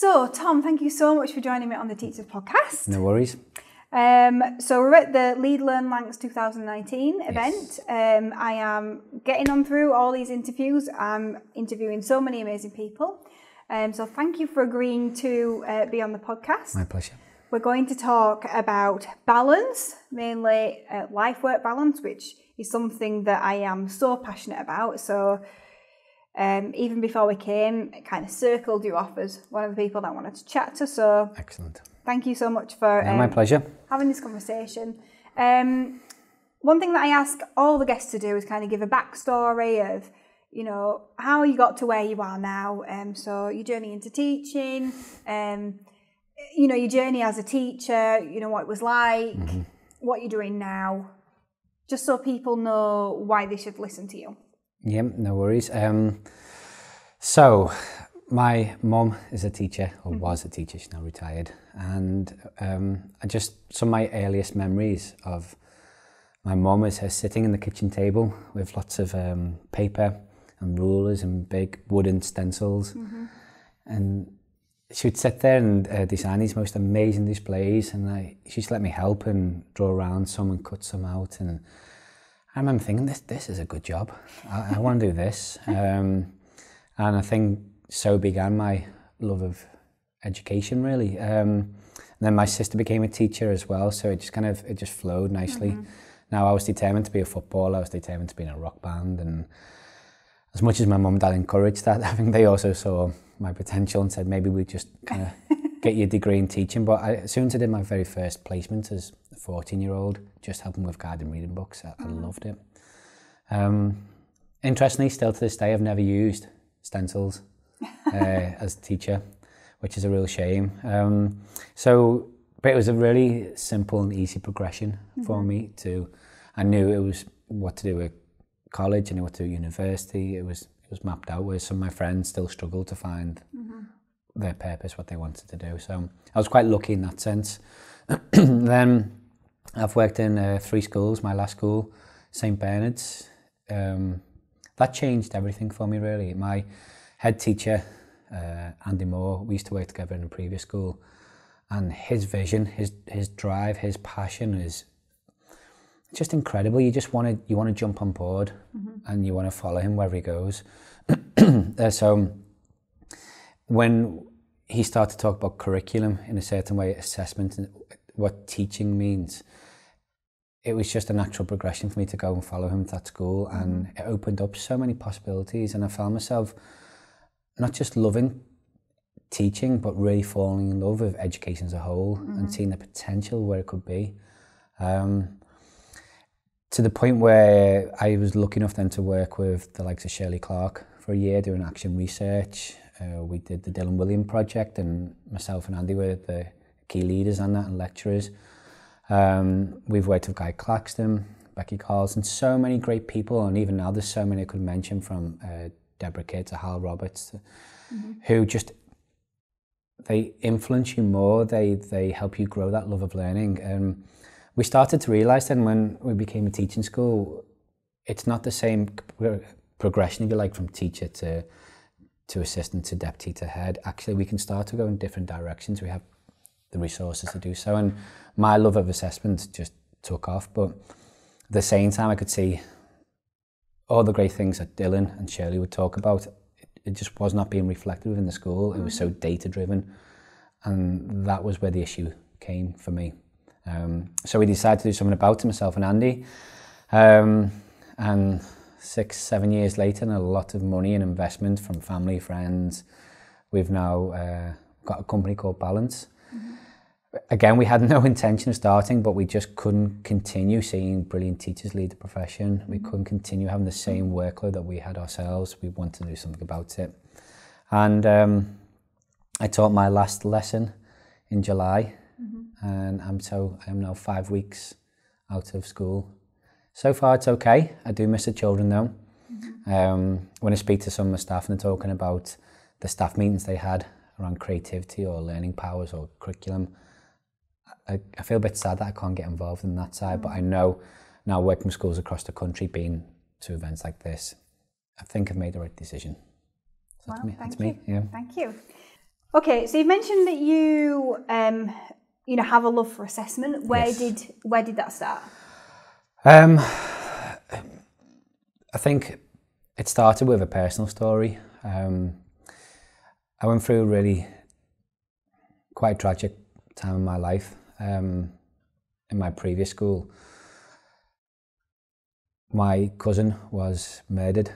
So, Tom, thank you so much for joining me on the Teachers' Podcast. No worries. So we're at the Lead Learn Lancs 2019 event. Yes. I am getting on through all these interviews. I'm interviewing so many amazing people. So thank you for agreeing to be on the podcast. My pleasure. We're going to talk about balance, mainly life-work balance, which is something that I am so passionate about. So even before we came, it kind of circled you off as one of the people that I wanted to chat to. So excellent. Thank you so much for my pleasure. Having this conversation. One thing that I ask all the guests to do is kind of give a backstory of, you know, how you got to where you are now. So your journey into teaching, you know, your journey as a teacher, you know, what it was like, mm-hmm. what you're doing now, just so people know why they should listen to you. Yeah, no worries. So my mum is a teacher, or was a teacher, she's now retired, and some of my earliest memories of my mum is her sitting in the kitchen table with lots of paper and rulers and big wooden stencils, mm-hmm. and she would sit there and design these most amazing displays, and she'd let me help and draw around some and cut some out, and I remember thinking, this is a good job, I want to do this, and I think so began my love of education, really. And then my sister became a teacher as well, so it just flowed nicely. Mm-hmm. Now I was determined to be a footballer, I was determined to be in a rock band, and as much as my mum and dad encouraged that, I think they also saw my potential and said maybe we just kind of get your degree in teaching. But as soon as I did my very first placement as a 14-year-old, just helping with guiding reading books, I loved it. Interestingly, still to this day, I've never used stencils. As a teacher, which is a real shame. But it was a really simple and easy progression mm-hmm. for me to, I knew it was what to do at college, I knew what to do at university, it was mapped out, where some of my friends still struggled to find mm-hmm. their purpose, what they wanted to do. So I was quite lucky in that sense. Then I've worked in 3 schools, my last school, St Bernard's. That changed everything for me, really. My head teacher, Andy Moore, we used to work together in a previous school, and his vision, his drive, his passion is just incredible. You want to jump on board mm-hmm. and you want to follow him wherever he goes. So when he started to talk about curriculum in a certain way, assessment and what teaching means, it was just a natural progression for me to go and follow him to that school, mm-hmm. and it opened up so many possibilities, and I found myself not just loving teaching, but really falling in love with education as a whole, mm-hmm. and seeing the potential where it could be. To the point where I was lucky enough then to work with the likes of Shirley Clark for a year doing action research. We did the Dylan Wiliam project, and myself and Andy were the key leaders on that and lecturers. We've worked with Guy Claxton, Becky Carls, and so many great people, and even now there's so many I could mention, from Debra Kidd to Hywel Roberts, mm-hmm. who just, they influence you more, they help you grow that love of learning. And we started to realise then, when we became a teaching school, it's not the same progression, if you like, from teacher to assistant to deputy to head. Actually, we can start to go in different directions. We have the resources to do so, and my love of assessment just took off. But at the same time, I could see all the great things that Dylan and Shirley would talk about, it just was not being reflected within the school. It was so data-driven, and that was where the issue came for me. So we decided to do something about it, myself and Andy. And 6-7 years later, and a lot of money and investment from family, friends, we've now got a company called Balance. Mm-hmm. Again, we had no intention of starting, but we just couldn't continue seeing brilliant teachers lead the profession. We couldn't continue having the same workload that we had ourselves. We wanted to do something about it. And I taught my last lesson in July, mm-hmm. and I'm now 5 weeks out of school. So far, it's okay. I do miss the children, though. Mm-hmm. When I speak to some of my staff and they're talking about the staff meetings they had around creativity or learning powers or curriculum, I feel a bit sad that I can't get involved in that side, but I know now, working with schools across the country, being to events like this, I think I've made the right decision. So well, that's me. Yeah. Thank you. Okay, so you've mentioned that you have a love for assessment. Where did that start? I think it started with a personal story. I went through a really quite tragic time in my life in my previous school. My cousin was murdered.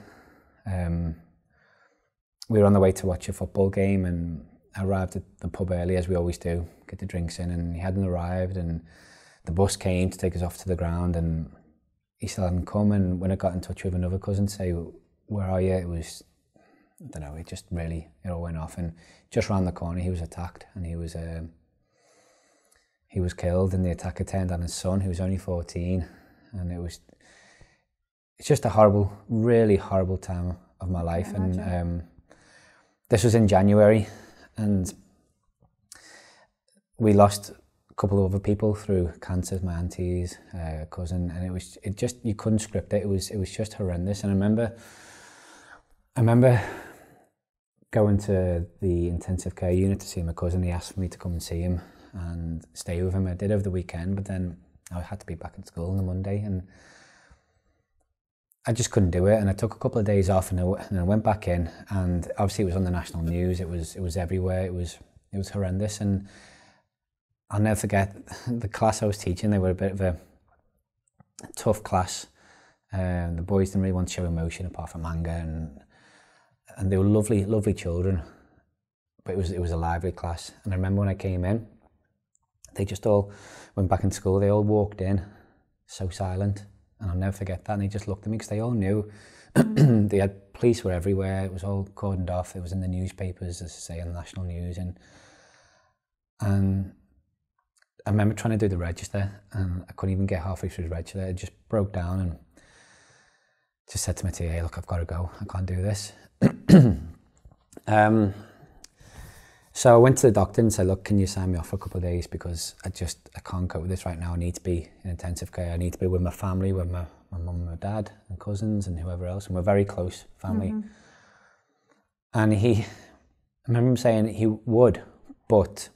We were on the way to watch a football game, and I arrived at the pub early, as we always do, get the drinks in, and he hadn't arrived, and the bus came to take us off to the ground, and he still hadn't come. And when I got in touch with another cousin to say, where are you? It was, I don't know, it just really, it all went off. And just round the corner, he was attacked, and he was killed, and the attacker turned on his son, who was only 14, and it's just a horrible, really horrible time of my life. And this was in January, and we lost a couple of other people through cancer, my aunties, cousin, and it just you couldn't script it. It was just horrendous. And I remember going to the intensive care unit to see my cousin. He asked for me to come and see him and stay with him. I did over the weekend, but then I had to be back at school on the Monday, and I just couldn't do it. And I took a couple of days off, and I went back in, and obviously it was on the national news. It was everywhere. It was horrendous. And I'll never forget the class I was teaching. They were a bit of a tough class. The boys didn't really want to show emotion apart from anger, and they were lovely, lovely children. But it was a lively class. And I remember when I came in, they just all went back in school. They all walked in, so silent. And I'll never forget that. And they just looked at me because they all knew. They had police were everywhere. It was all cordoned off. It was in the newspapers, as I say, on the national news. And I remember trying to do the register, and I couldn't even get halfway through the register. I just broke down and just said to my TA, look, I've got to go. I can't do this. So I went to the doctor and said, look, can you sign me off for a couple of days, because I can't cope with this right now. I need to be in intensive care. I need to be with my family, with my mum, my dad and cousins and whoever else. And we're very close family. Mm-hmm. And I remember him saying he would, but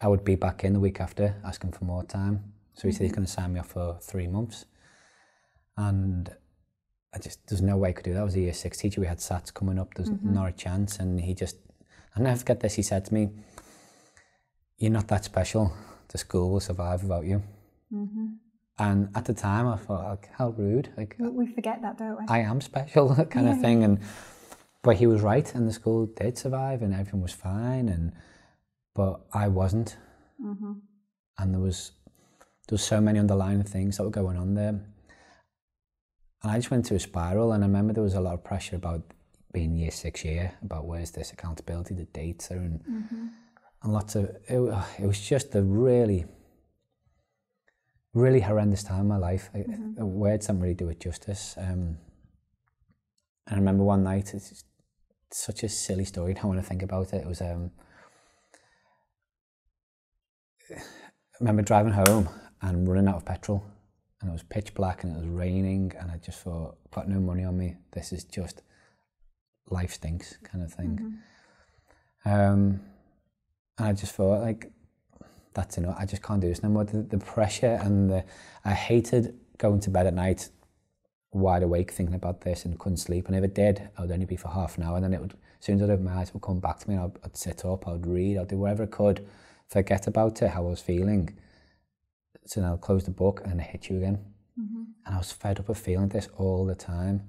I would be back in the week after asking for more time. So he said he's going to sign me off for 3 months. And there's no way I could do that. I was a year six teacher. We had SATs coming up. There's not a chance. And I'll never forget this. He said to me, you're not that special. The school will survive without you. Mm-hmm. And at the time, I thought, like, how rude. Like, we forget that, don't we? I am special, that kind of thing. But he was right, and the school did survive, and everything was fine. But I wasn't. Mm-hmm. And there was so many underlying things that were going on there. And I just went through a spiral, and I remember there was a lot of pressure about being year 6 year, about where's this accountability, the data, and lots of, it was just a really, really horrendous time in my life. Words don't really do it justice. And I remember one night, it's such a silly story, I don't want to think about it. It was, I remember driving home and running out of petrol, and it was pitch black and it was raining, and I just thought, I've got no money on me, this is just, life stinks kind of thing. And I just thought, like, that's enough, I just can't do this no more. The pressure and I hated going to bed at night wide awake thinking about this, and couldn't sleep, and if it did, I would only be for half an hour, and then it would, as soon as I'd open my eyes, it would come back to me, and I'd sit up, I'd read, I'd do whatever I could, forget about it, how I was feeling. So now I'd close the book and hit you again. And I was fed up of feeling this all the time.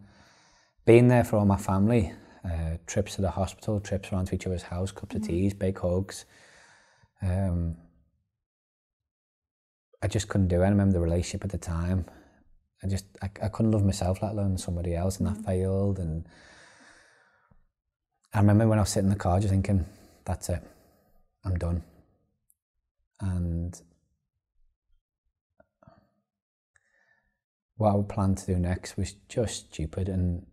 Being there for all my family, trips to the hospital, trips around to each other's house, cups of teas, big hugs. I just couldn't do it. I remember the relationship at the time. I couldn't love myself, let alone somebody else, and that failed. And I remember when I was sitting in the car just thinking, that's it, I'm done. And what I planned to do next was just stupid and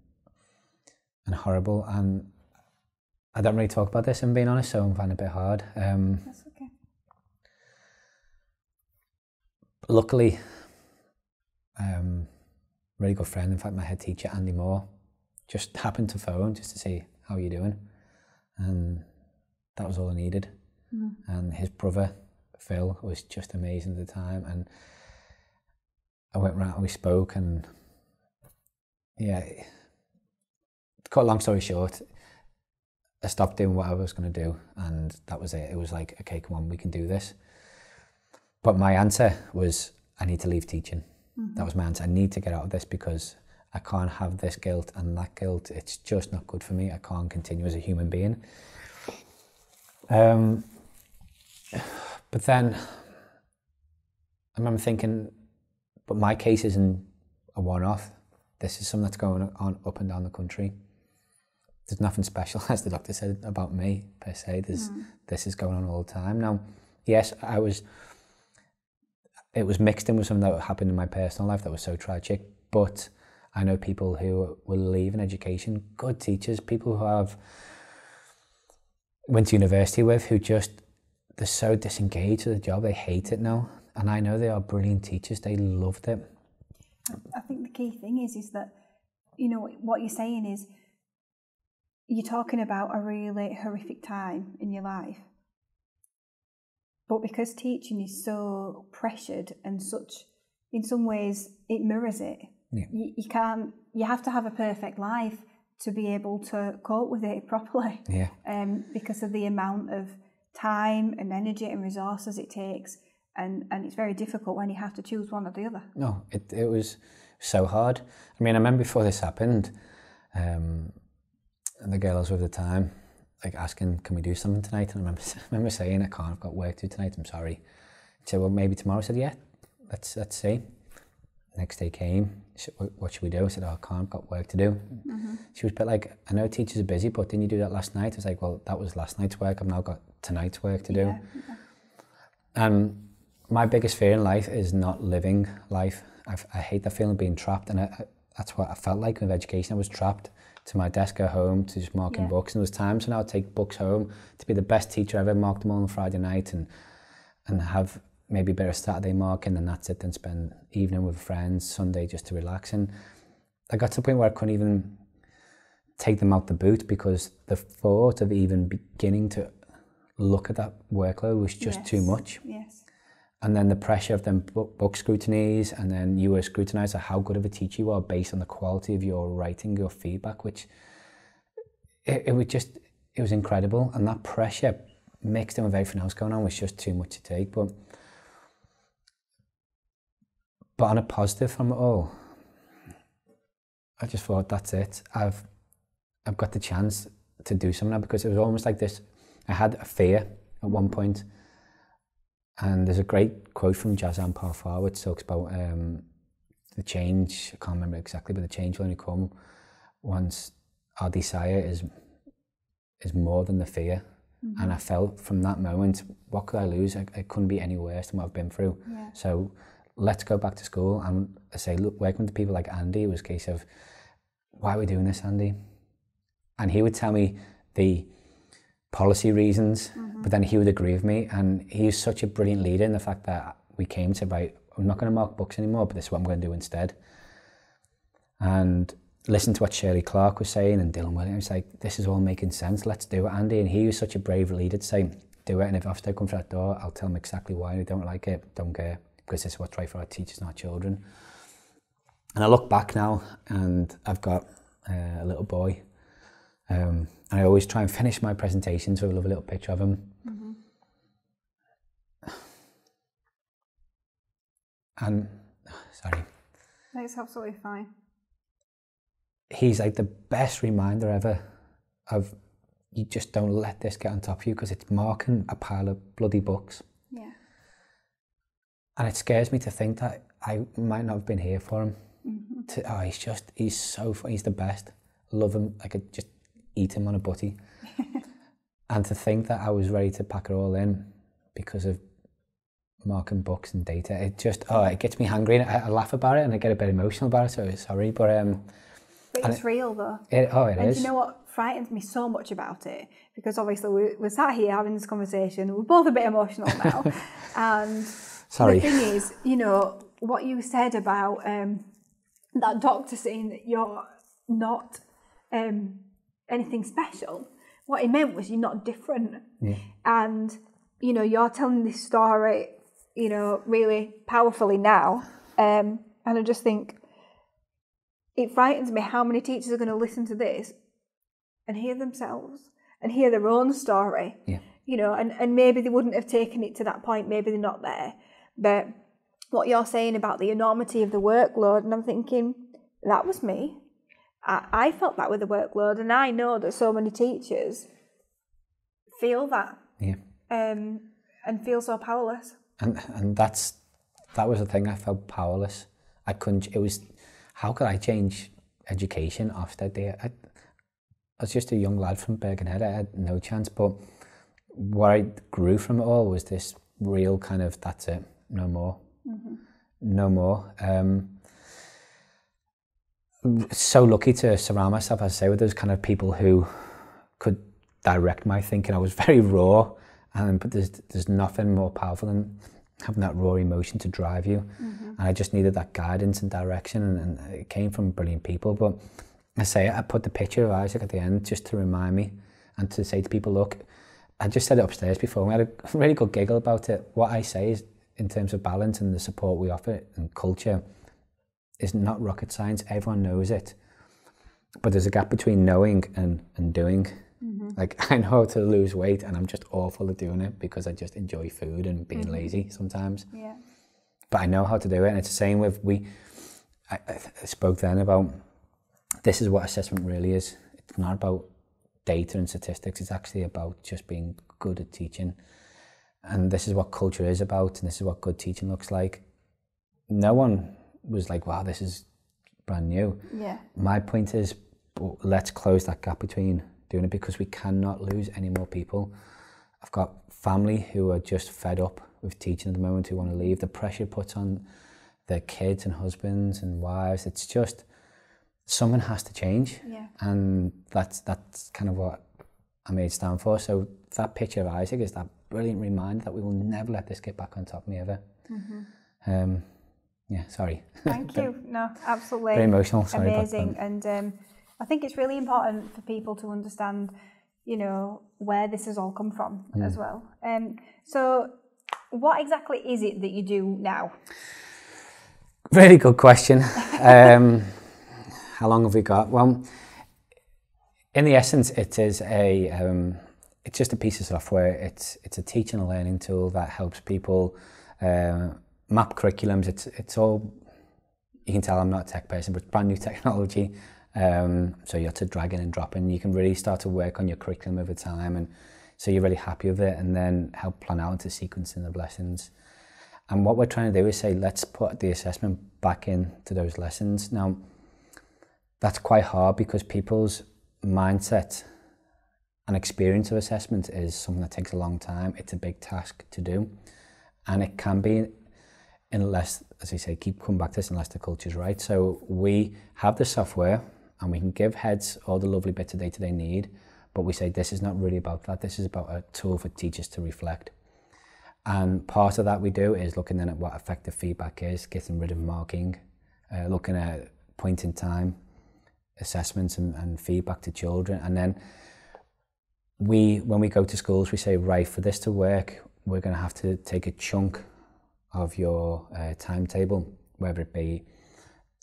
horrible, and I don't really talk about this, I'm being honest, so I'm finding it a bit hard. That's okay. Luckily, really good friend, in fact my head teacher Andy Moore, just happened to phone just to say, how are you doing? And that was all I needed. Mm. And his brother, Phil, was just amazing at the time. And I went round and we spoke, and yeah, to cut a long story short, I stopped doing what I was going to do, and that was it. It was like, okay, come on, we can do this. But my answer was, I need to leave teaching. Mm-hmm. That was my answer. I need to get out of this because I can't have this guilt and that guilt. It's just not good for me. I can't continue as a human being. But then I remember thinking, but my case isn't a one-off. This is something that's going on up and down the country. There's nothing special, as the doctor said, about me per se. There's, this is going on all the time. Now, yes, I was, it was mixed in with something that happened in my personal life that was so tragic, but I know people who were leaving education, good teachers, people who I've went to university with, who just, they're so disengaged with the job, they hate it now. And I know they are brilliant teachers, they loved it. I think the key thing is that, you know, what you're saying is, you're talking about a really horrific time in your life, but because teaching is so pressured and such, in some ways it mirrors it. Yeah. You can't. You have to have a perfect life to be able to cope with it properly. Yeah. Because of the amount of time and energy and resources it takes, and it's very difficult when you have to choose one or the other. No, it was so hard. I mean, I remember before this happened. And the girl I was with at the time, like asking, can we do something tonight? And I remember saying, I can't, I've got work to do tonight, I'm sorry. She said, well, maybe tomorrow. I said, yeah, let's see. Next day came, said, what should we do? I said, oh, I can't, I've got work to do. Mm-hmm. She was a bit like, I know teachers are busy, but didn't you do that last night? I was like, well, that was last night's work, I've now got tonight's work to do. Yeah. And my biggest fear in life is not living life. I hate that feeling of being trapped, and that's what I felt like with education. I was trapped to my desk at home, to just marking books, and there was times when I would take books home to be the best teacher ever, mark them all on Friday night, and have maybe a bit of Saturday marking, and that's it, then spend evening with friends, Sunday just to relax. And I got to a point where I couldn't even take them out the boot, because the thought of even beginning to look at that workload was just too much. Yes. And then the pressure of them book scrutinies, and then you were scrutinised at how good of a teacher you are based on the quality of your writing, your feedback, which it was incredible. And that pressure mixed in with everything else going on was just too much to take. But on a positive from it all, I just thought, that's it. I've got the chance to do something now, because it was almost like this. I had a fear at one point. And there's a great quote from Jazan Parfar which talks about the change, I can't remember exactly, but the change will only come once our desire is more than the fear. Mm-hmm. And I felt from that moment, what could I lose? It couldn't be any worse than what I've been through. Yeah. So let's go back to school. And I say, look, working with people like Andy, it was a case of, why are we doing this, Andy? And he would tell me the policy reasons, but then he would agree with me, and he is such a brilliant leader in the fact that we came to, right, I'm not going to mark books anymore, but this is what I'm going to do instead. And listen to what Shirley Clark was saying and Dylan Wiliam, it's like, this is all making sense, let's do it, Andy. And he was such a brave leader to say, do it, and if Ofsted comes to that door, I'll tell them exactly why they don't like it, don't care, because this is what's right for our teachers and our children. And I look back now, and I've got a little boy, and I always try and finish my presentations with a little picture of him. Mm-hmm. And, sorry. That's absolutely fine. He's like the best reminder ever of, you just don't let this get on top of you, because it's marking a pile of bloody books. Yeah. And it scares me to think that I might not have been here for him. Mm-hmm. He's so funny, he's the best. Love him, I could just eat him on a butty. And to think that I was ready to pack it all in because of marking books and data, it just, it gets me hungry, and I laugh about it and I get a bit emotional about it, so sorry, but it's real though. It is. And you know what frightens me so much about it, because obviously we're sat here having this conversation, we're both a bit emotional now, and sorry. The thing is, you know, what you said about that doctor saying that you're not anything special what he meant was you're not different. Yeah. And, you know, you're telling this story, you know, really powerfully now. And I just think it frightens me how many teachers are going to listen to this and hear themselves and hear their own story. Yeah. You know, and maybe they wouldn't have taken it to that point. Maybe they're not there. But what you're saying about the enormity of the workload, and I'm thinking, that was me. I felt that with the workload, and I know that so many teachers feel that, yeah, and feel so powerless. And that was the thing. I felt powerless. I couldn't. It was, how could I change education after that? I was just a young lad from Bergenhead. I had no chance. But what I grew from it all was this real kind of, that's it, no more, mm-hmm. no more. So lucky to surround myself, as I say, with those kind of people who could direct my thinking. I was very raw, and but there's nothing more powerful than having that raw emotion to drive you. Mm-hmm. And I just needed that guidance and direction, and it came from brilliant people. But I say, I put the picture of Isaac at the end just to remind me and to say to people, look, I just said it upstairs before, and we had a really good giggle about it. What I say is, in terms of balance and the support we offer and culture, is not rocket science. Everyone knows it. But there's a gap between knowing and doing. Mm-hmm. Like, I know how to lose weight, and I'm just awful at doing it because I just enjoy food and being mm-hmm. lazy sometimes. Yeah. But I know how to do it, and it's the same with I spoke then about, this is what assessment really is. It's not about data and statistics. It's actually about just being good at teaching. And this is what culture is about, and this is what good teaching looks like. No one was like, wow, this is brand new. Yeah. My point is, let's close that gap between doing it, because we cannot lose any more people. I've got family who are just fed up with teaching at the moment, who want to leave. The pressure puts on their kids and husbands and wives. It's just, someone has to change. Yeah. And that's kind of what I made stand for. So that picture of Isaac is that brilliant reminder that we will never let this get back on top of me ever. Mm-hmm. Yeah, sorry. Thank you. No, absolutely. Very emotional. Sorry. Amazing. And I think it's really important for people to understand, you know, where this has all come from as well. So what exactly is it that you do now? Really good question. How long have we got? Well, in the essence, it is it's just a piece of software. It's a teaching and learning tool that helps people map curriculums. It's all, you can tell I'm not a tech person, but it's brand new technology. So you have to drag in and drop in. You can really start to work on your curriculum over time, and so you're really happy with it, and then help plan out into sequencing of lessons. And what we're trying to do is say, let's put the assessment back into those lessons. Now, that's quite hard because people's mindset and experience of assessment is something that takes a long time. It's a big task to do, and it can be, unless, as I say, keep coming back to this, unless the culture's right. So we have the software, and we can give heads all the lovely bits of data they need, but we say this is not really about that. This is about a tool for teachers to reflect. And part of that we do is looking then at what effective feedback is, getting rid of marking, looking at point in time assessments and feedback to children. And then when we go to schools, we say, right, for this to work, we're going to have to take a chunk of your timetable, whether it be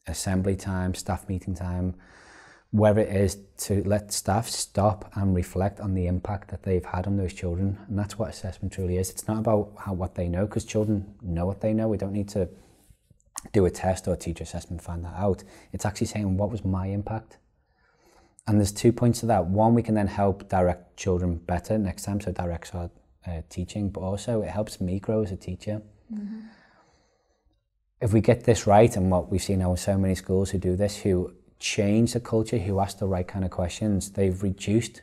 assembly time, staff meeting time, where it is, to let staff stop and reflect on the impact that they've had on those children. And that's what assessment truly is. It's not about what they know, because children know what they know. We don't need to do a test or a teacher assessment to find that out. It's actually saying, what was my impact? And there's 2 points to that. One, we can then help direct children better next time, so directs our teaching, but also it helps me grow as a teacher. Mm-hmm. If we get this right, and what we've seen now with so many schools who do this, who change the culture, who ask the right kind of questions, they've reduced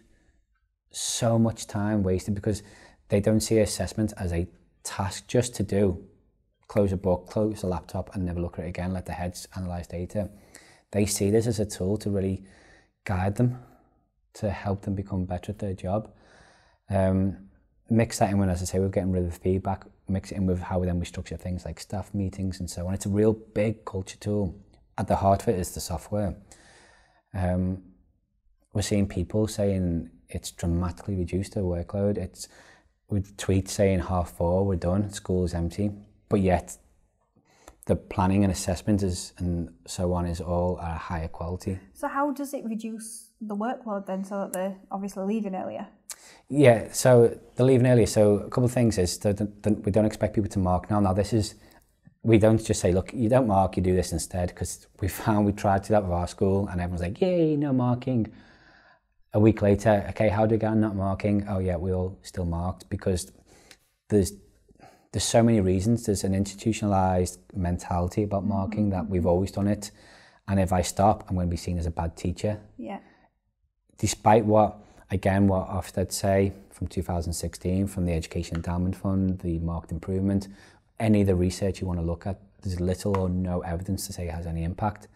so much time wasted, because they don't see assessment as a task just to do. Close a book, close a laptop, and never look at it again, let the heads analyse data. They see this as a tool to really guide them, to help them become better at their job. Mix that in when, as I say, we're getting rid of the feedback, mix it in with how then we structure things like staff meetings and so on. It's a real big culture tool. At the heart of it is the software. We're seeing people saying it's dramatically reduced their workload. It's, with tweets saying 4:30, we're done, school is empty. But yet the planning and assessment is, and so on, is all at a higher quality. So how does it reduce the workload then, so that they're obviously leaving earlier? Yeah, so they're leaving earlier. So a couple of things is we don't expect people to mark now. Now this is, we don't just say, look, you don't mark, you do this instead, because we tried to do that with our school and everyone's like, yay, no marking. A week later, okay, how do we get on not marking? Oh yeah, we all still marked, because there's so many reasons. There's an institutionalized mentality about marking that we've always done it. And if I stop, I'm going to be seen as a bad teacher. Yeah. Despite what Ofsted say from 2016, from the Education Endowment Fund, the marked improvement, any of the research you want to look at, there's little or no evidence to say it has any impact.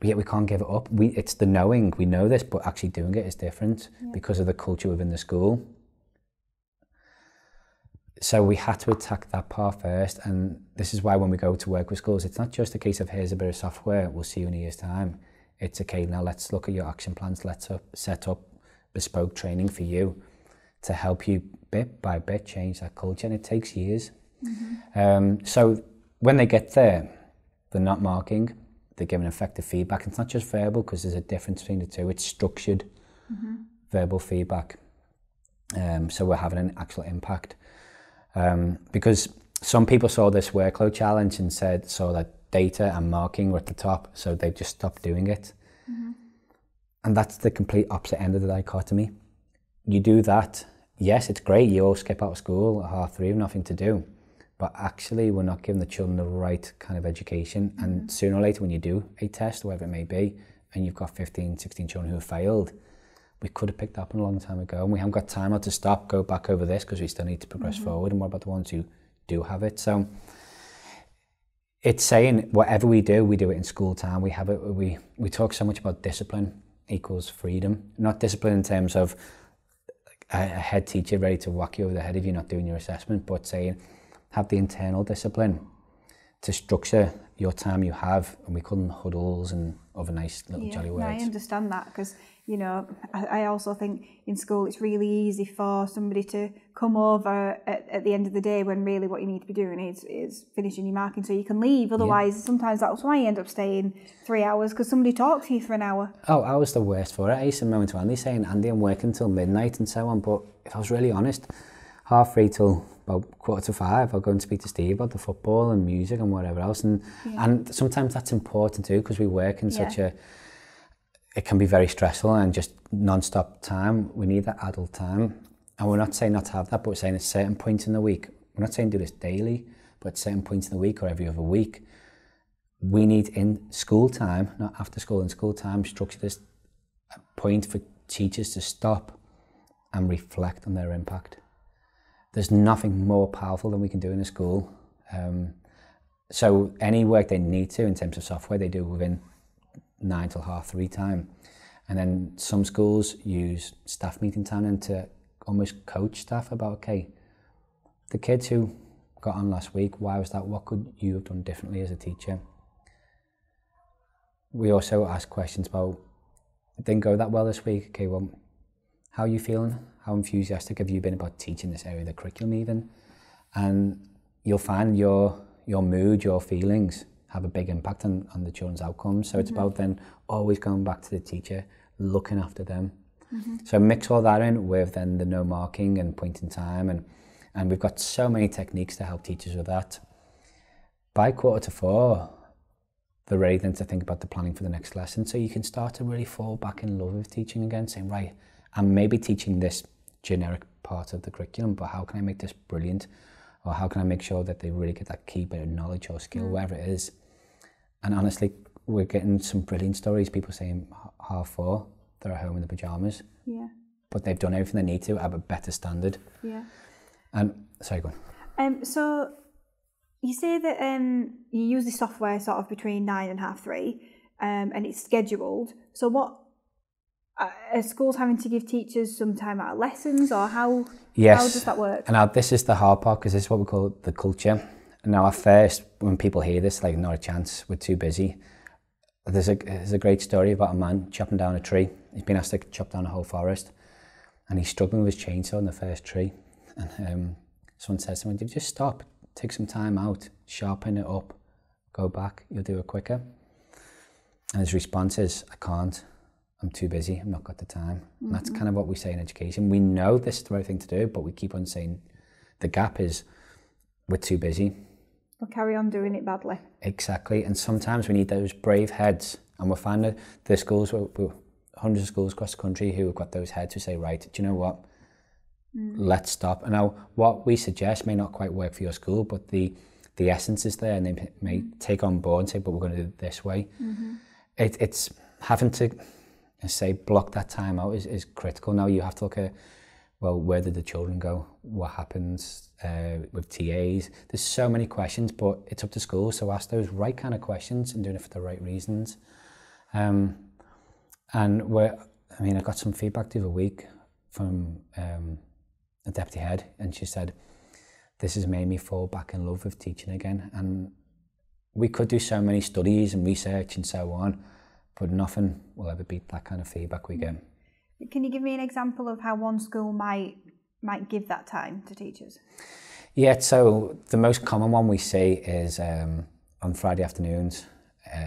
But yet we can't give it up. It's the knowing, we know this, but actually doing it is different because of the culture within the school. So we had to attack that part first, and this is why when we go to work with schools, it's not just a case of here's a bit of software, we'll see you in a year's time. It's okay, now let's look at your action plans, let's set up bespoke training for you to help you bit by bit change that culture, and it takes years. Mm-hmm. So when they get there, they're not marking, they're giving effective feedback. It's not just verbal, because there's a difference between the two, it's structured verbal feedback. So we're having an actual impact. Because some people saw this workload challenge and saw that data and marking were at the top, so they just stopped doing it. Mm-hmm. And that's the complete opposite end of the dichotomy. You do that, yes, it's great, you all skip out of school at 3:30, you have nothing to do, but actually we're not giving the children the right kind of education. Mm-hmm. And sooner or later when you do a test, whatever it may be, and you've got 15, 16 children who have failed, we could have picked up a long time ago, and we haven't got time out to stop, go back over this, because we still need to progress forward. And what about the ones who do have it? So it's saying whatever we do it in school time. We have it. We talk so much about discipline equals freedom, not discipline in terms of a head teacher ready to whack you over the head if you're not doing your assessment, but saying have the internal discipline to structure your time you have, and we call them huddles and other nice little jolly words. I understand that, because you know, I also think in school it's really easy for somebody to come over at the end of the day when really what you need to be doing is finishing your marking so you can leave. Otherwise, sometimes that's why you end up staying 3 hours, because somebody talked to you for an hour. Oh, I was the worst for it. I used to moment to Andy saying, Andy, I'm working till midnight and so on. But if I was really honest, 3:30 till about 4:45, I'll go and speak to Steve about the football and music and whatever else. And sometimes that's important too, because we work in such a... It can be very stressful and just non-stop time. We need that adult time. And we're not saying not to have that, but we're saying at certain points in the week, we're not saying do this daily, but at certain points in the week or every other week, we need in school time, not after school, in school time, structure this point for teachers to stop and reflect on their impact. There's nothing more powerful than we can do in a school. So any work they need to, in terms of software, they do within 9 till 3:30 time, and then some schools use staff meeting time and to almost coach staff about, okay, the kids who got on last week, why was that? What could you have done differently as a teacher? We also ask questions about, it didn't go that well this week, okay, well, how are you feeling? How enthusiastic have you been about teaching this area of the curriculum even? And you'll find your mood, your feelings have a big impact on the children's outcomes. So it's about then always going back to the teacher, looking after them. So mix all that in with then the no marking and point in time, and we've got so many techniques to help teachers with that. By 3:45, they're ready then to think about the planning for the next lesson. So you can start to really fall back in love with teaching again, saying, right, I'm maybe teaching this generic part of the curriculum, but how can I make this brilliant? Or how can I make sure that they really get that key bit of knowledge or skill, wherever it is? And honestly, we're getting some brilliant stories. People saying 4:30, they're at home in the pyjamas. Yeah. But they've done everything they need to at a better standard. Yeah. And, sorry, go on. So you say that you use the software sort of between 9 and 3:30, and it's scheduled. So what, are schools having to give teachers some time out of lessons, or how does that work? And now this is the hard part, because this is what we call the culture. Now at first, when people hear this, like, not a chance, we're too busy. There's a great story about a man chopping down a tree. He's been asked to chop down a whole forest, and he's struggling with his chainsaw on the first tree. And someone says to him, just stop, take some time out, sharpen it up, go back, you'll do it quicker. And his response is, I can't, I'm too busy, I've not got the time. Mm-hmm. And that's kind of what we say in education. We know this is the right thing to do, but we keep on saying the gap is we're too busy. We'll carry on doing it badly. Exactly, and sometimes we need those brave heads. And we'll find that the schools, hundreds of schools across the country who have got those heads who say, right, do you know what? Mm. Let's stop. And now what we suggest may not quite work for your school, but the essence is there, and they may take on board and say, but we're going to do it this way. Mm-hmm. It's having to say block that time out is critical. Now you have to look at, well, where did the children go? What happens with TAs? There's so many questions, but it's up to school. So ask those right kind of questions and doing it for the right reasons. I got some feedback the other week from a deputy head, and she said, this has made me fall back in love with teaching again. And we could do so many studies and research and so on, but nothing will ever beat that kind of feedback we get. Can you give me an example of how one school might give that time to teachers? Yeah, so the most common one we see is on Friday afternoons,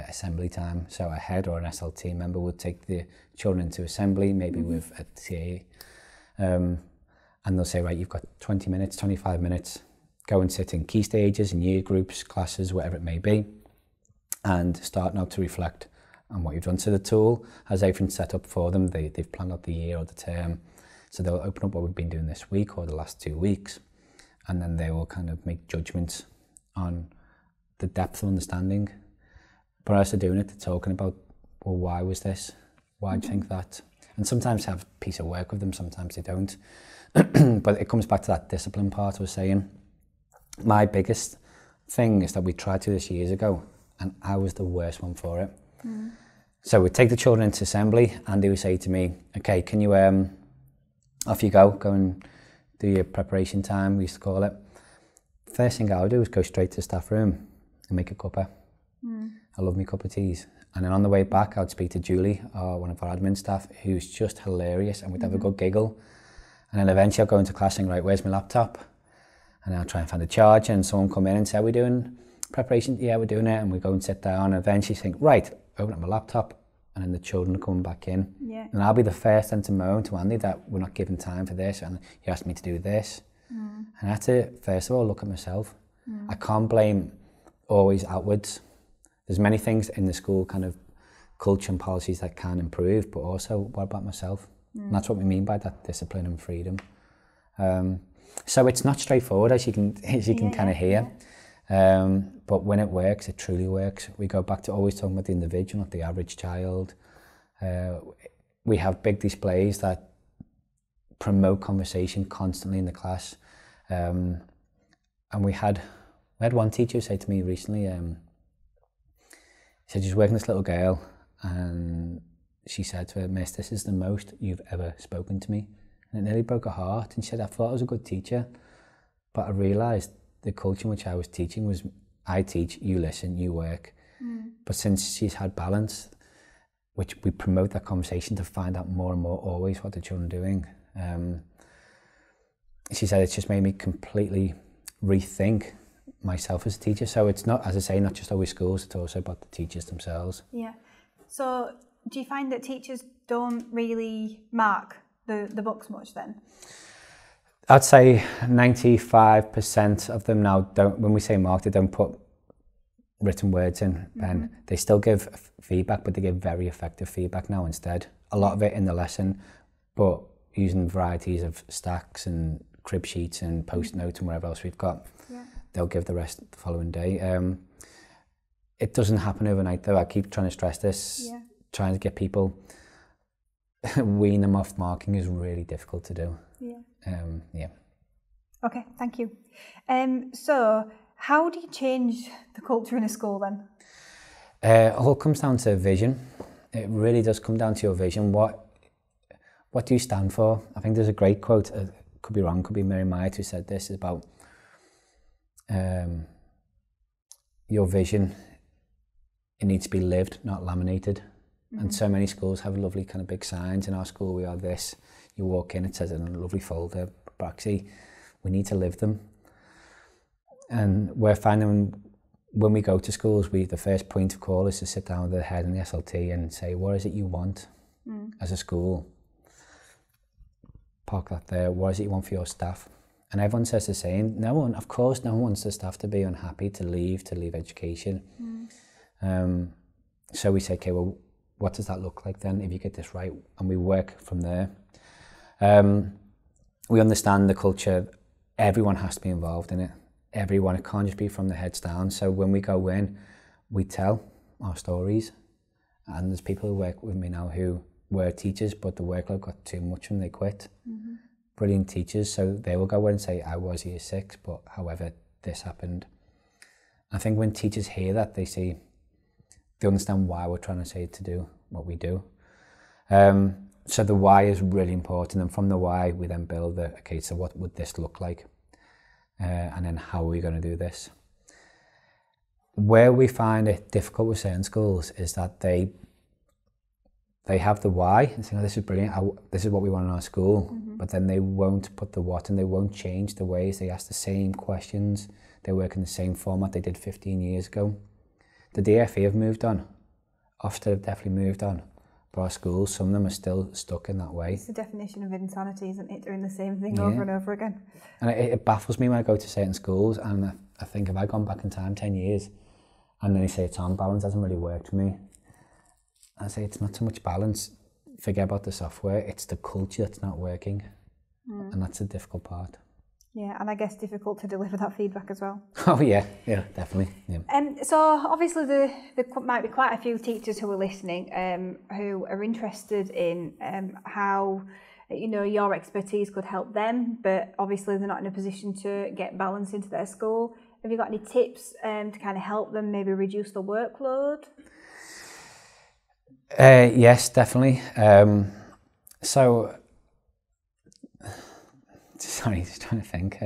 assembly time. So a head or an SLT member would take the children to assembly, maybe mm-hmm. with a TA, and they'll say, right, you've got 20 minutes, 25 minutes, go and sit in key stages, in year groups, classes, whatever it may be, and start now to reflect and what you've done. So the tool has everything set up for them. They've planned out the year or the term. So they'll open up what we've been doing this week or the last 2 weeks, and then they will kind of make judgments on the depth of understanding. But as they're doing it, they're talking about, well, why was this? Why do you think that? And sometimes have a piece of work with them, sometimes they don't. But it comes back to that discipline part I was saying. My biggest thing is that we tried to do this years ago, and I was the worst one for it. Mm. So we take the children into assembly, and they would say to me, okay, can you, off you go and do your preparation time, we used to call it. First thing I would do is go straight to the staff room and make a cuppa. Mm. I love my cup of teas. And then on the way back, I'd speak to Julie, one of our admin staff, who's just hilarious, and we'd have a good giggle. And then eventually I'd go into class and right, where's my laptop? And I'll try and find a charger, and someone come in and say, are we doing preparation? Yeah, we're doing it. And we go and sit down, and eventually think, right, open up my laptop, and then the children are coming back in. Yeah. And I'll be the first then to moan to Andy that we're not given time for this, and you asked me to do this. Mm. And I had to, first of all, look at myself. Mm. I can't blame always outwards. There's many things in the school kind of culture and policies that can improve, but also, what about myself? Mm. And that's what we mean by that discipline and freedom. So it's not straightforward, as you can kind of hear. Yeah. But when it works, it truly works. We go back to always talking about the individual, not the average child. We have big displays that promote conversation constantly in the class. And we had one teacher say to me recently, she said she's working with this little girl, and she said to her, Miss, this is the most you've ever spoken to me. And it nearly broke her heart. And she said, I thought I was a good teacher, but I realised the culture in which I was teaching was, I teach, you listen, you work. Mm. But since she's had Balance, which we promote that conversation to find out more and more always what the children are doing. She said it's just made me completely rethink myself as a teacher. So it's not, as I say, not just always schools, it's also about the teachers themselves. Yeah. So do you find that teachers don't really mark the books much then? I'd say 95% of them now don't, when we say mark, they don't put written words in pen. Mm-hmm. They still give feedback, but they give very effective feedback now instead. A lot of it in the lesson, but using varieties of stacks and crib sheets and post notes and whatever else we've got. Yeah. They'll give the rest the following day. It doesn't happen overnight though. I keep trying to stress this, trying to get people, wean them off marking is really difficult to do. Yeah. Okay, thank you. So how do you change the culture in a school then? It all comes down to vision. It really does come down to your vision. What do you stand for? I think there's a great quote, could be wrong, could be Mary Meyer who said this, is about your vision it needs to be lived, not laminated. Mm-hmm. And so many schools have lovely kind of big signs. In our school, we are this. You walk in, it says in a lovely folder, but actually, we need to live them. And we're finding when we go to schools, the first point of call is to sit down with the head and the SLT and say, what is it you want as a school? Park that there. What is it you want for your staff? And everyone says the same. No one, of course, no one wants the staff to be unhappy, to leave education. Mm. So we say, okay, well, what does that look like then if you get this right? And we work from there. We understand the culture. Everyone has to be involved in it. Everyone, it can't just be from the heads down. So when we go in, we tell our stories. And there's people who work with me now who were teachers, but the workload got too much and they quit. Mm-hmm. Brilliant teachers, so they will go in and say, I was year six, but however this happened. I think when teachers hear that, they understand why we're trying to say to do what we do. So the why is really important, and from the why we then build the, okay, so what would this look like? And then how are we going to do this? Where we find it difficult with certain schools is that they have the why and say, oh, this is brilliant, this is what we want in our school, mm-hmm. but then they won't put the what, and they won't change the ways. They ask the same questions, they work in the same format they did 15 years ago. The DfE have moved on, Ofsted have definitely moved on, but our schools, some of them are still stuck in that way. It's the definition of insanity, isn't it, doing the same thing over and over again. And it baffles me when I go to certain schools and I think, have I gone back in time 10 years? And then they say, Tom, balance hasn't really worked for me. I say, it's not so much balance, forget about the software, it's the culture that's not working. Mm. And that's the difficult part. Yeah, and I guess difficult to deliver that feedback as well. Oh yeah, definitely. Yeah. So obviously there might be quite a few teachers who are listening who are interested in how, you know, your expertise could help them, but obviously they're not in a position to get balance into their school. Have you got any tips to kind of help them maybe reduce the workload? Yes, definitely. So, sorry, just trying to think.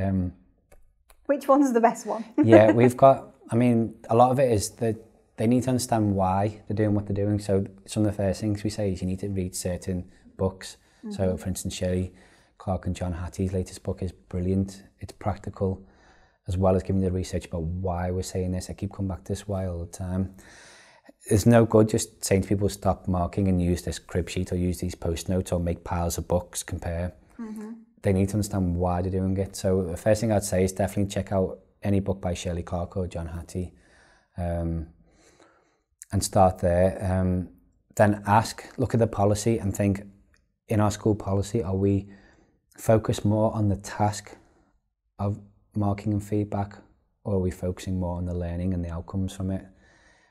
Which one's the best one? Yeah, we've got, I mean, a lot of it is that they need to understand why they're doing what they're doing. So some of the first things we say is you need to read certain books. Mm-hmm. So for instance, Shirley Clark and John Hattie's latest book is brilliant. It's practical, as well as giving the research about why we're saying this. I keep coming back to this why all the time. It's no good just saying to people, stop marking and use this crib sheet or use these post notes or make piles of books, compare. Mm-hmm. They need to understand why they're doing it. So the first thing I'd say is definitely check out any book by Shirley Clark or John Hattie and start there. Then look at the policy and think, in our school policy, are we focused more on the task of marking and feedback, or are we focusing more on the learning and the outcomes from it?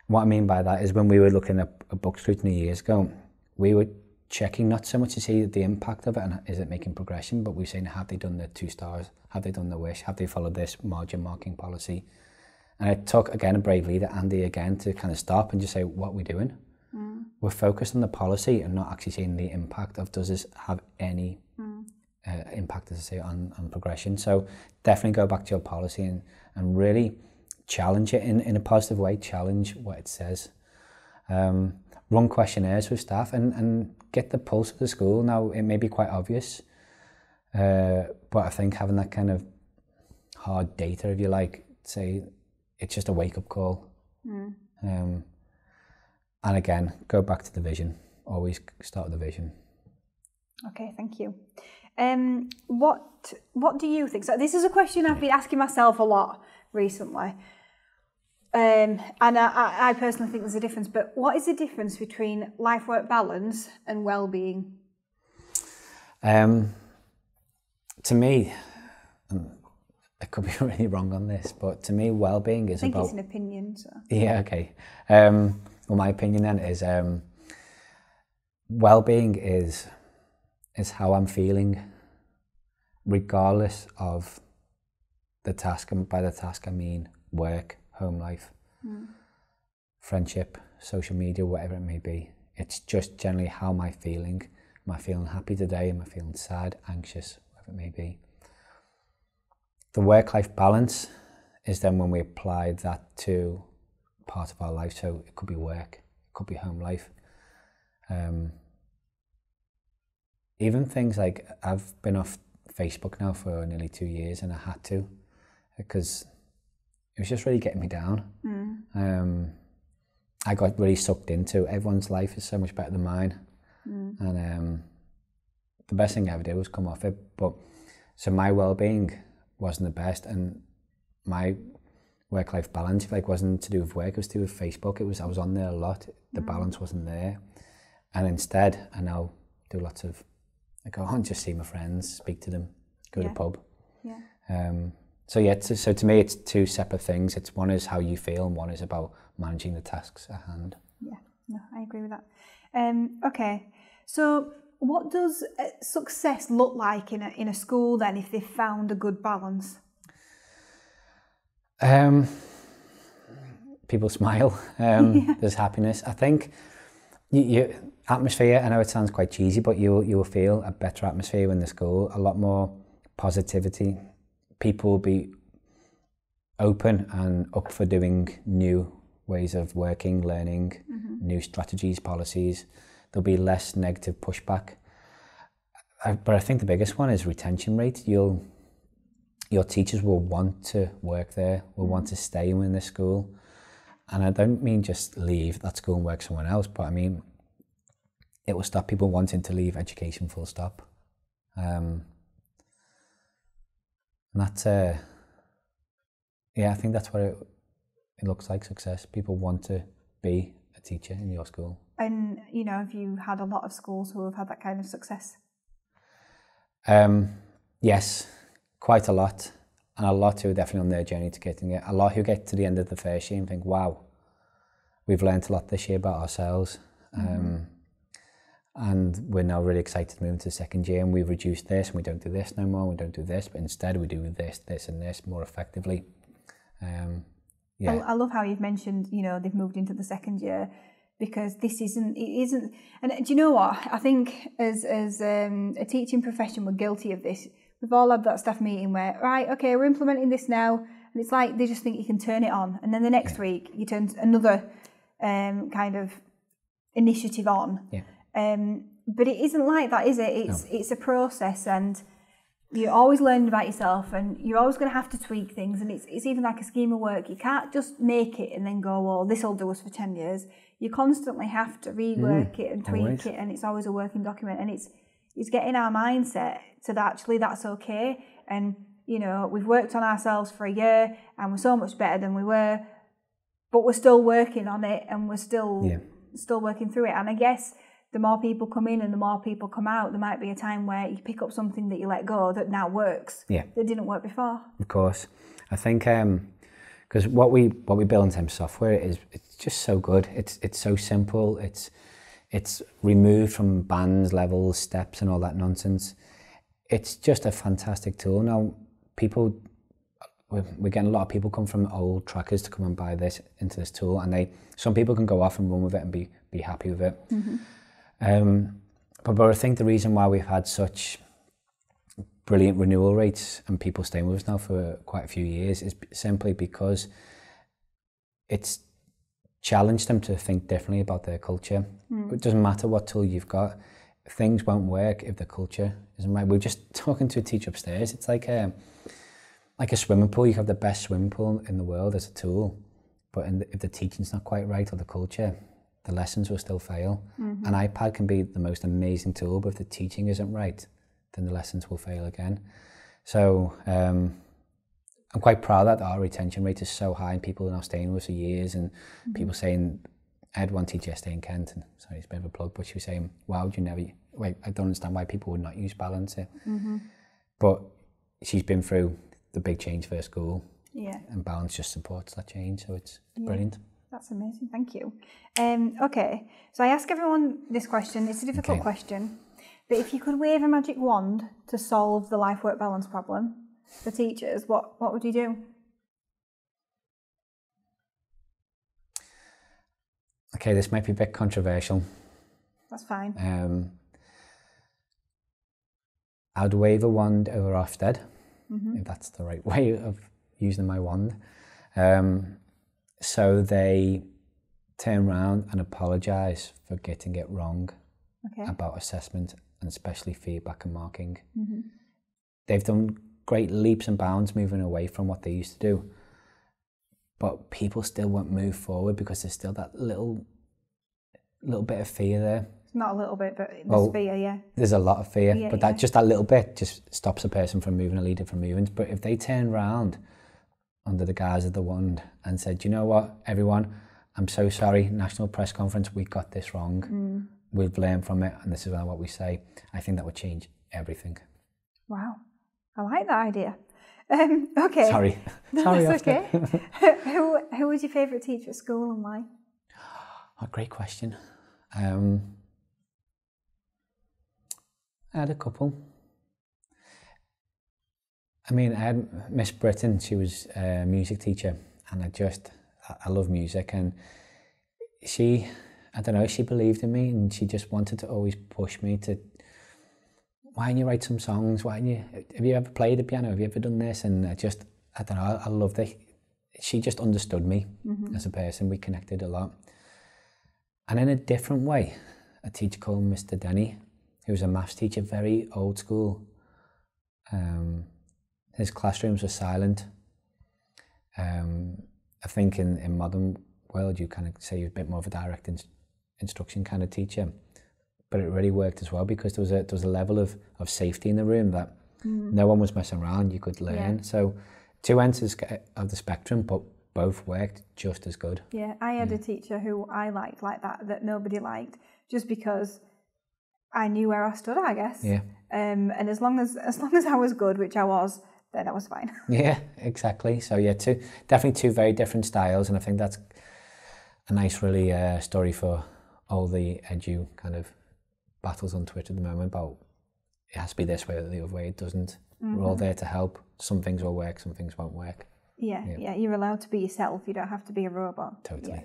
What I mean by that is when we were looking at a book scrutiny years ago, we were checking not so much to see the impact of it and is it making progression, but we're saying, have they done the 2 stars? Have they done the wish? Have they followed this margin marking policy? And it took, again, a brave leader, Andy, again, to kind of stop and just say, what are we doing? Mm. We're focused on the policy and not actually seeing the impact of, does this have any impact, as I say, on progression? So definitely go back to your policy and really challenge it in a positive way, challenge what it says. Run questionnaires with staff and get the pulse of the school. Now, it may be quite obvious, but I think having that kind of hard data, if you like, say, it's just a wake-up call. Mm. And again, go back to the vision. Always start with the vision. Okay, thank you. What do you think? So this is a question I've been asking myself a lot recently. And I personally think there's a difference, but what is the difference between life-work balance and well-being? To me, I could be really wrong on this, but to me, well-being is about... I think it's an opinion, so... Yeah, okay. Well, my opinion then is well-being is how I'm feeling, regardless of the task, and by the task I mean work, home life, friendship, social media, whatever it may be. It's just generally how am I feeling? Am I feeling happy today? Am I feeling sad, anxious, whatever it may be? The work-life balance is then when we apply that to part of our life. So it could be work, it could be home life. Even things like, I've been off Facebook now for nearly 2 years, and I had to, because it was just really getting me down. Mm. I got really sucked into everyone's life is so much better than mine. Mm. And the best thing I ever did was come off it. But so my well-being wasn't the best, and my work-life balance, if like, wasn't to do with work, it was to do with Facebook. It was, I was on there a lot. The balance wasn't there. And instead, I now do lots of, like, I can't just see my friends, speak to them, go to the pub. Yeah. So yeah, so to me, it's two separate things. It's one is how you feel, and one is about managing the tasks at hand. Yeah, no, I agree with that. Okay, so what does success look like in a school then, if they've found a good balance? People smile. There's happiness. I think you atmosphere. I know it sounds quite cheesy, but you will feel a better atmosphere in the school. A lot more positivity. People will be open and up for doing new ways of working, learning, new strategies, policies. There'll be less negative pushback. But I think the biggest one is retention rate. Your teachers will want to work there, will want to stay in the school. And I don't mean just leave that school and work somewhere else, but I mean, it will stop people wanting to leave education, full stop. And that's, yeah, I think that's what it looks like, success. People want to be a teacher in your school. And, you know, have you had a lot of schools who have had that kind of success? Yes, quite a lot. And a lot who are definitely on their journey to getting it. A lot who get to the end of the first year and think, wow, we've learned a lot this year about ourselves. And we're now really excited to move into the second year, and we've reduced this, and we don't do this no more, we don't do this, but instead we do this, this and this more effectively. Yeah. I love how you've mentioned, you know, they've moved into the second year, because this isn't, it isn't, and do you know what? I think as a teaching profession, we're guilty of this. We've all had that staff meeting where, right, okay, we're implementing this now, and it's like they just think you can turn it on, and then the next week you turn another kind of initiative on. Yeah. But it isn't like that, is it? It's a process, and you're always learning about yourself, and you're always going to have to tweak things. And it's even like a scheme of work. You can't just make it and then go, well, this will do us for 10 years. You constantly have to rework it and tweak it, and it's always a working document. And it's getting our mindset to that, actually, that's okay. And, you know, we've worked on ourselves for a year, and we're so much better than we were, but we're still working on it, and we're still working through it. And I guess, the more people come in and the more people come out, there might be a time where you pick up something that you let go that now works, that didn't work before. Of course. I think, because what we build in terms of software is, it's just so good. It's so simple. It's removed from bands, levels, steps and all that nonsense. It's just a fantastic tool. Now, people, we're getting a lot of people come from old trackers to come and buy this into this tool, and some people can go off and run with it and be happy with it. Mm-hmm. But I think the reason why we've had such brilliant renewal rates and people staying with us now for quite a few years is simply because it's challenged them to think differently about their culture. It doesn't matter what tool you've got, things won't work if the culture isn't right. We're just talking to a teacher upstairs. It's like a swimming pool. You have the best swimming pool in the world as a tool, but if the teaching's not quite right or the culture, the lessons will still fail. An iPad can be the most amazing tool, but if the teaching isn't right, then the lessons will fail again. So I'm quite proud that our retention rate is so high, and people are now staying with us for years, and people saying, I had one teacher yesterday in Kent, and sorry, it's a bit of a plug, but she was saying, why would you never, wait, I don't understand why people would not use Balance here. But she's been through the big change for her school, and Balance just supports that change, so it's brilliant. That's amazing, thank you. Okay, so I ask everyone this question. It's a difficult question, but if you could wave a magic wand to solve the life-work balance problem for teachers, what would you do? Okay, this might be a bit controversial. That's fine. I'd wave a wand over Ofsted, if that's the right way of using my wand. So they turn around and apologise for getting it wrong about assessment and especially feedback and marking. Mm-hmm. They've done great leaps and bounds moving away from what they used to do, but people still won't move forward because there's still that little bit of fear there. Not a little bit, but there's fear, yeah. There's a lot of fear, but that just that little bit just stops a person from moving, a leader from moving. But if they turn round under the guise of the wand and said, you know what, everyone, I'm so sorry, National Press Conference, we got this wrong. Mm. We've learned from it, and this is what we say. I think that would change everything. Wow. I like that idea. Okay. Sorry. That's okay. Who was your favourite teacher at school and why? Oh, great question. I had a couple. I mean, I had Miss Britton. She was a music teacher, and I love music, and she, I don't know, she believed in me, and she just wanted to always push me to, why don't you write some songs? Why don't you, have you ever played the piano? Have you ever done this? And I don't know, I loved it. She just understood me as a person. We connected a lot. And in a different way, a teacher called Mr. Denny, who was a maths teacher, very old school. His classrooms were silent. I think in modern world, you kind of say he was a bit more of a direct instruction kind of teacher. But it really worked as well because there was a level of safety in the room that no one was messing around, you could learn. Yeah. So two ends of the spectrum, but both worked just as good. Yeah, I had a teacher who I liked like that nobody liked, just because I knew where I stood, I guess. Yeah. And as long as I was good, which I was, then I was fine. Yeah, exactly. So yeah, definitely two very different styles, and I think that's a nice really story for all the edu kind of battles on Twitter at the moment about it has to be this way or the other way. It doesn't. Mm-hmm. We're all there to help. Some things will work, some things won't work. Yeah, you're allowed to be yourself. You don't have to be a robot. Totally.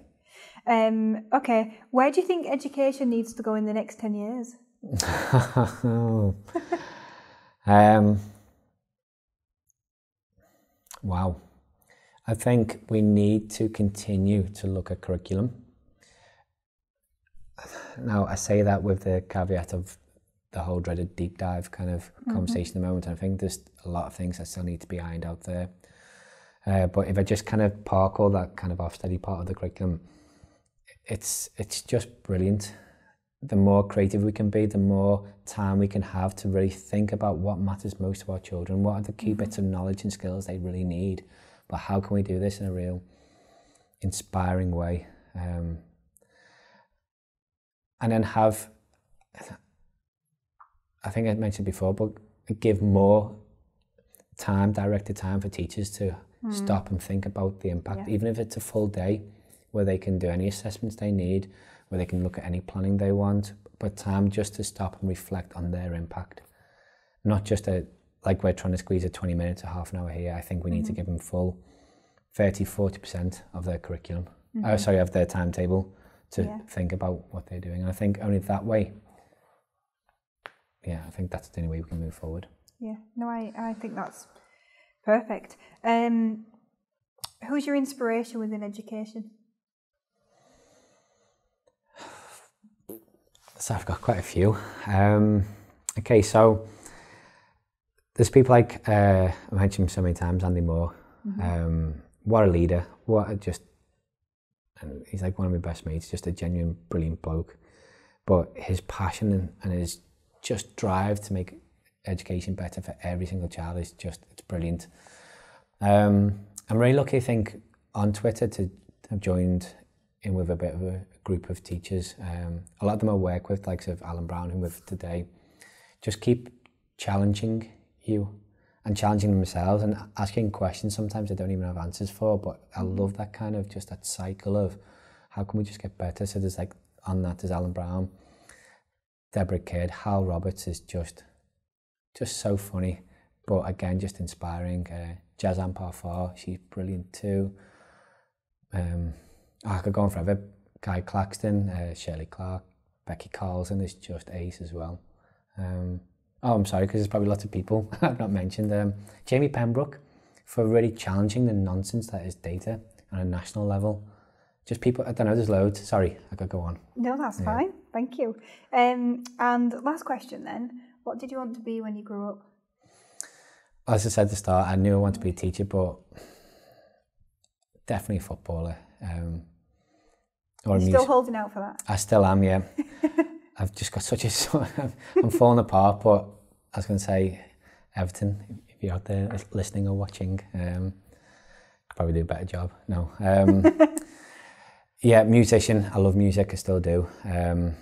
Yeah. Okay, where do you think education needs to go in the next 10 years? Wow. I think we need to continue to look at curriculum. Now, I say that with the caveat of the whole dreaded deep dive kind of conversation at the moment. I think there's a lot of things that still need to be ironed out there. But if I just kind of park all that kind of off-study part of the curriculum, it's just brilliant. The more creative we can be, the more time we can have to really think about what matters most to our children, what are the key bits of knowledge and skills they really need, but how can we do this in a real inspiring way? And then I think I mentioned before, but give more time, directed time for teachers to stop and think about the impact, even if it's a full day where they can do any assessments they need, where they can look at any planning they want, but time just to stop and reflect on their impact. Not just like we're trying to squeeze a 20 minutes or half an hour here. I think we need to give them full 30, 40% of their curriculum, of their timetable, to think about what they're doing. And I think only that way, I think that's the only way we can move forward. Yeah, no, I think that's perfect. Who's your inspiration within education? So I've got quite a few. Okay, so there's people like, I mentioned so many times, Andy Moore. What a leader, and he's like one of my best mates, just a genuine, brilliant bloke. But his passion and his just drive to make education better for every single child is just, it's brilliant. I'm really lucky, I think, on Twitter to have joined in with a bit of a group of teachers. A lot of them I work with, like sort of Alan Browne, who I'm with today, just keep challenging you and challenging themselves and asking questions sometimes I don't even have answers for, but I love that kind of, just that cycle of how can we just get better? So there's like, on that there's Alan Browne, Debra Kidd, Hywel Roberts is just so funny, but again, just inspiring. Jazan Parfar, she's brilliant too. I could go on forever. Guy Claxton, Shirley Clark, Becky Carls, and it's just ace as well. I'm sorry, because there's probably lots of people I've not mentioned. Jamie Pembroke, for really challenging the nonsense that is data on a national level. Just people, I don't know, there's loads. Sorry, I could go on. No, that's fine. Thank you. And last question then, what did you want to be when you grew up? As I said at the start, I knew I wanted to be a teacher, but definitely a footballer. Or you're still holding out for that? I still am, yeah. I've just got such a... I'm falling apart, but I was going to say, Everton, if you're out there listening or watching, could probably do a better job. No. Yeah, musician. I love music. I still do. Me and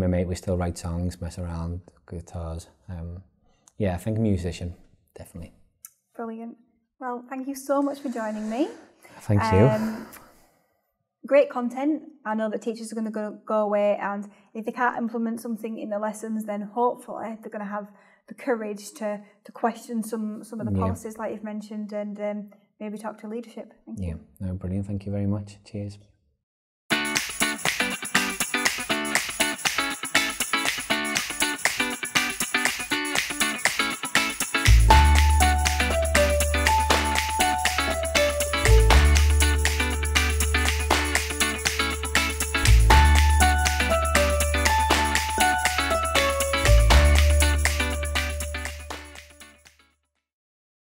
my mate, we still write songs, mess around, guitars. Yeah, I think musician, definitely. Brilliant. Well, thank you so much for joining me. Thank you. Great content. I know that teachers are going to go away, and if they can't implement something in the lessons, then hopefully they're going to have the courage to question some of the policies like you've mentioned, and maybe talk to leadership. Thank you. No, brilliant. Thank you very much. Cheers.